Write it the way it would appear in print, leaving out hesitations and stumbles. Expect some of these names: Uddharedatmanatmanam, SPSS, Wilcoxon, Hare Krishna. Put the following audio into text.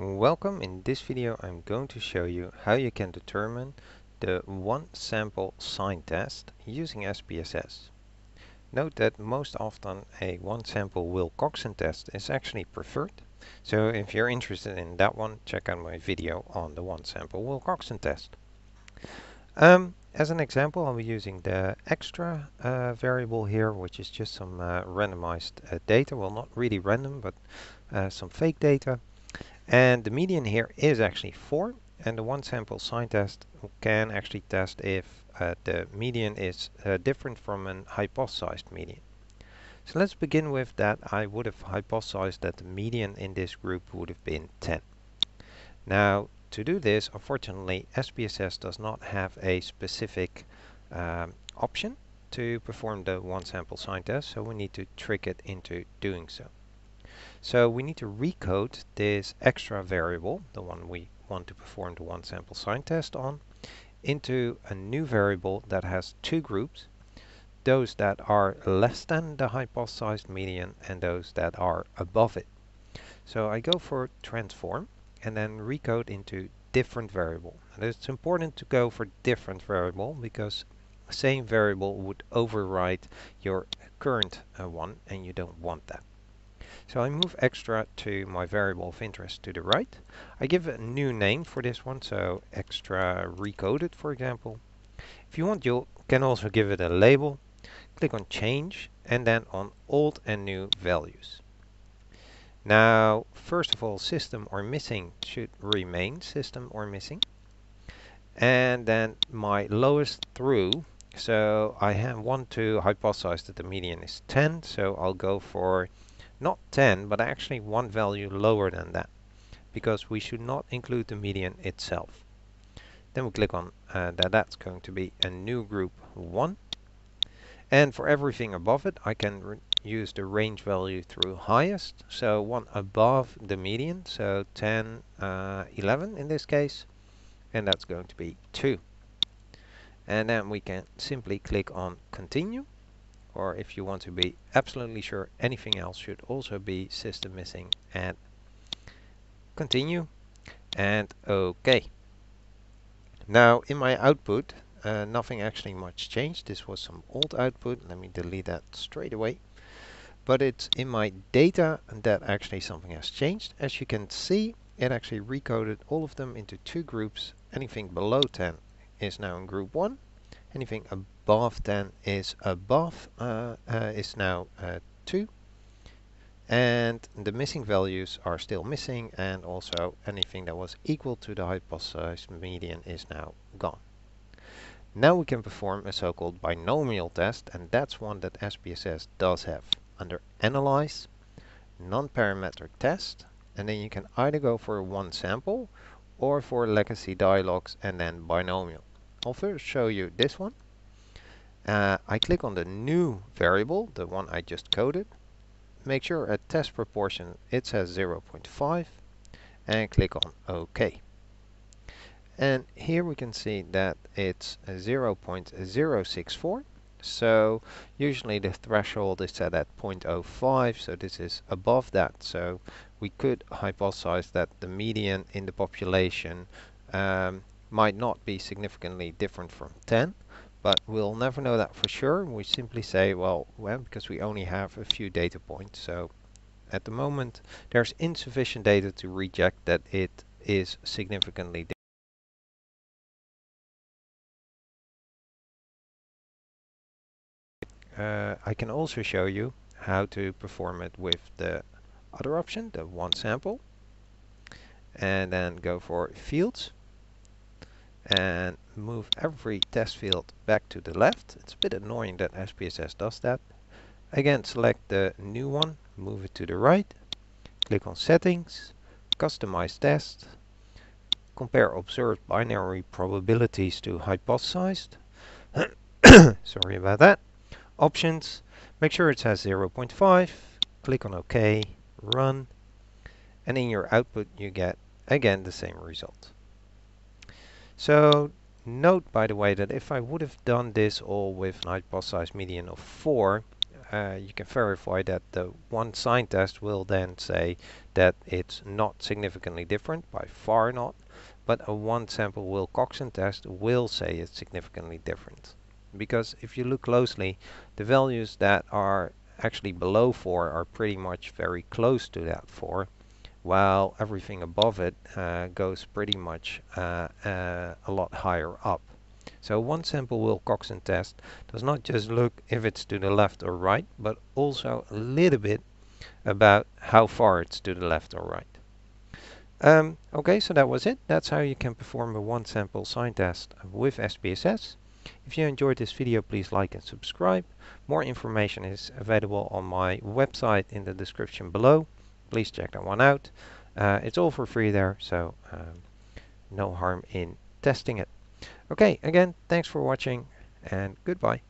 Welcome. In this video I'm going to show you how you can determine the one sample sign test using SPSS. Note that most often a one sample Wilcoxon test is actually preferred, so if you're interested in that one, check out my video on the one sample Wilcoxon test. As an example, I'll be using the extra variable here, which is just some randomized data. Well, not really random, but some fake data. And the median here is actually 4, and the one sample sign test can actually test if the median is different from an hypothesized median. So let's begin with that. I would have hypothesized that the median in this group would have been 10. Now, to do this, unfortunately, SPSS does not have a specific option to perform the one sample sign test, so we need to trick it into doing so. So we need to recode this extra variable, the one we want to perform the one sample sign test on, into a new variable that has two groups: those that are less than the hypothesized median and those that are above it. So I go for transform and then recode into different variable. And it's important to go for different variable because the same variable would override your current one, and you don't want that. So I move extra to my variable of interest to the right. I give a new name for this one, so extra recoded, for example. If you want, you can also give it a label. Click on change and then on old and new values. Now, first of all, system or missing should remain system or missing. And then my lowest through. So I want to hypothesize that the median is 10. So I'll go for not 10, but actually one value lower than that, because we should not include the median itself. Then we click on that's going to be a new group 1. And for everything above it, I can use the range value through highest, so one above the median, so 10, 11 in this case, and that's going to be 2. And then we can simply click on continue, or if you want to be absolutely sure, anything else should also be system missing, and continue and OK. Now in my output, nothing actually much changed. This was some old output. Let me delete that straight away. But it's in my data that actually something has changed. As you can see, it actually recoded all of them into two groups. Anything below 10 is now in group 1. Anything above 10 is now 2. And the missing values are still missing. And also anything that was equal to the hypothesized median is now gone. Now we can perform a so-called binomial test, and that's one that SPSS does have. Under Analyze, Non-Parametric Test, and then you can either go for one sample or for legacy dialogues and then binomial. I'll first show you this one. I click on the new variable, the one I just coded. Make sure at test proportion it says 0.5 and click on OK. And here we can see that it's 0.064. So usually the threshold is set at 0.05, so this is above that. So we could hypothesize that the median in the population might not be significantly different from 10, but we'll never know that for sure. We simply say, well, because we only have a few data points. So at the moment, there's insufficient data to reject that it is significantly different. I can also show you how to perform it with the other option, the one sample, and then go for fields and move every test field back to the left. It's a bit annoying that SPSS does that. Again, select the new one, move it to the right, click on settings, customize test, compare observed binary probabilities to hypothesized. Sorry about that. Options, make sure it says 0.5, click on OK, run, and in your output you get again the same result. So note, by the way, that if I would have done this all with an hypothesized median of 4, you can verify that the one sign test will then say that it's not significantly different, by far not, but a one sample Wilcoxon test will say it's significantly different. Because if you look closely, the values that are actually below 4 are pretty much very close to that 4, while everything above it goes pretty much a lot higher up. So one sample Wilcoxon test does not just look if it's to the left or right, but also a little bit about how far it's to the left or right. Okay, so that was it. That's how you can perform a one sample sign test with SPSS. If you enjoyed this video, please like and subscribe. More information is available on my website in the description below. Please check that one out. It's all for free there, so no harm in testing it. Okay, again, thanks for watching and goodbye.